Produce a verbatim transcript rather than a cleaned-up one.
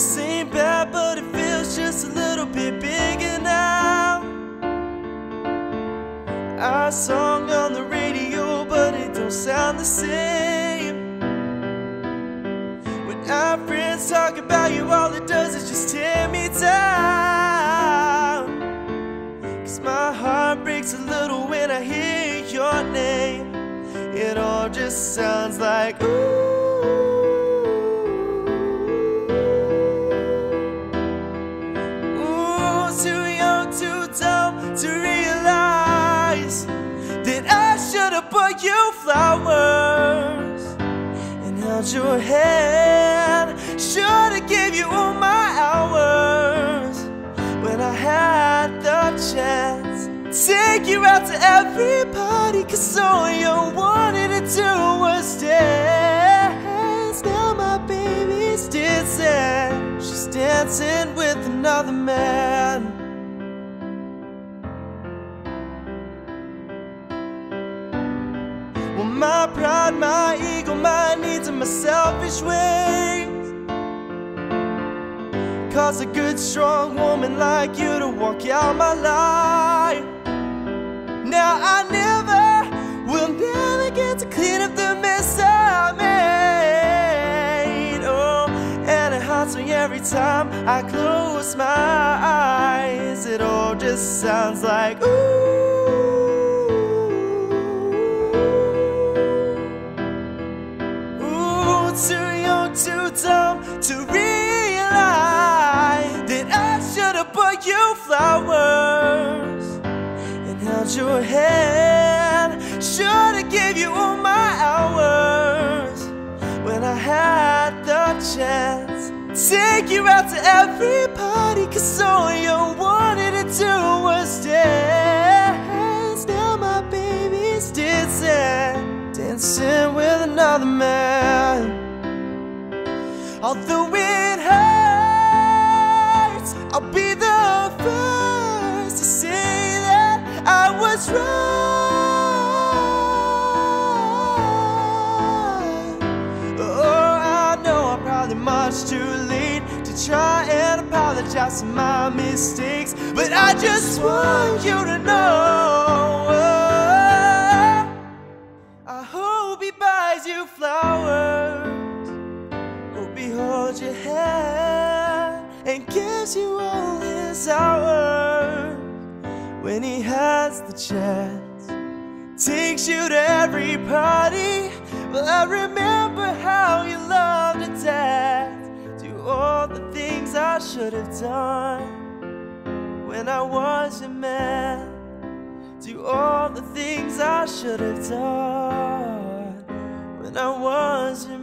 seemed bad, but it feels just a little bit bigger now. Our song on the radio, but it don't sound the same. When our friends talk about you, all it does is just tear me down. Cause my heart breaks a little when I hear your name. It all just sounds like ooh. Bought you flowers and held your hand. Should've gave you all my hours when I had the chance. Take you out to every party, cause all you wanted to do was dance. Now my baby's dancing, she's dancing with another man. Well, my pride, my ego, my needs, and my selfish ways cause a good, strong woman like you to walk out my life. Now I never, will never get to clean up the mess I made. Oh, and it haunts me every time I close my eyes. It all just sounds like ooh. Too young, too dumb to realize that I should have bought you flowers and held your hand. Should have gave you all my hours when I had the chance. Take you out to every party, cause all you wanted to do was dance. Now my baby's dancing, dancing with another man. Although it hurts, I'll be the first to say that I was right. Oh, I know I'm probably much too late to try and apologize for my mistakes, but I just want you to know, oh, I hope he buys you flowers, holds your hand and gives you all his hours when he has the chance. Takes you to every party, but I remember how you loved to dance. Do all the things I should have done when I was your man. Do all the things I should have done when I was your man.